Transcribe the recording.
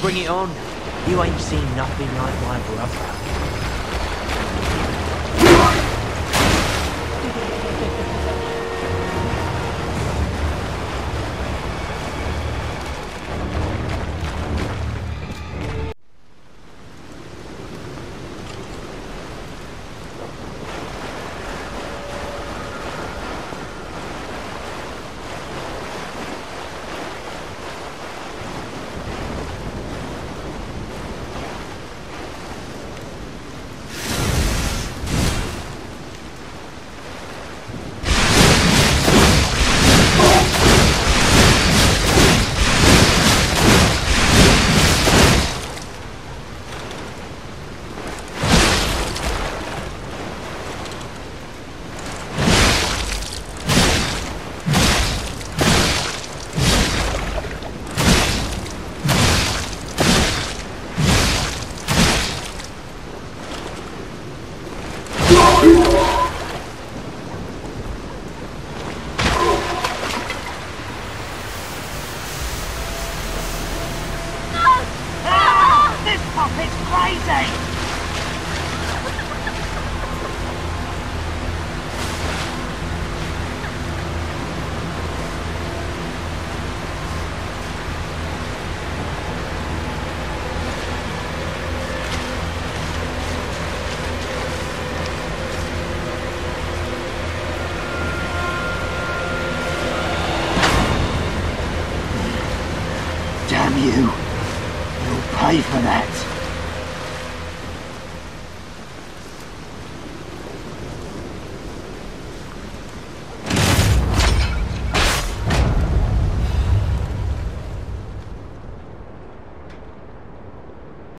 Bring it on. You ain't seen nothing like my brother. Damn you! You'll pay for that!